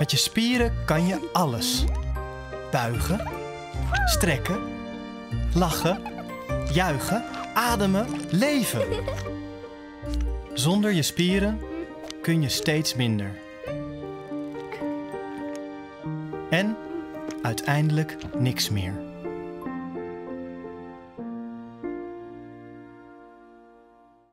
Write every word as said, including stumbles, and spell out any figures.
Met je spieren kan je alles. Buigen, strekken, lachen, juichen, ademen, leven. Zonder je spieren kun je steeds minder. En uiteindelijk niks meer.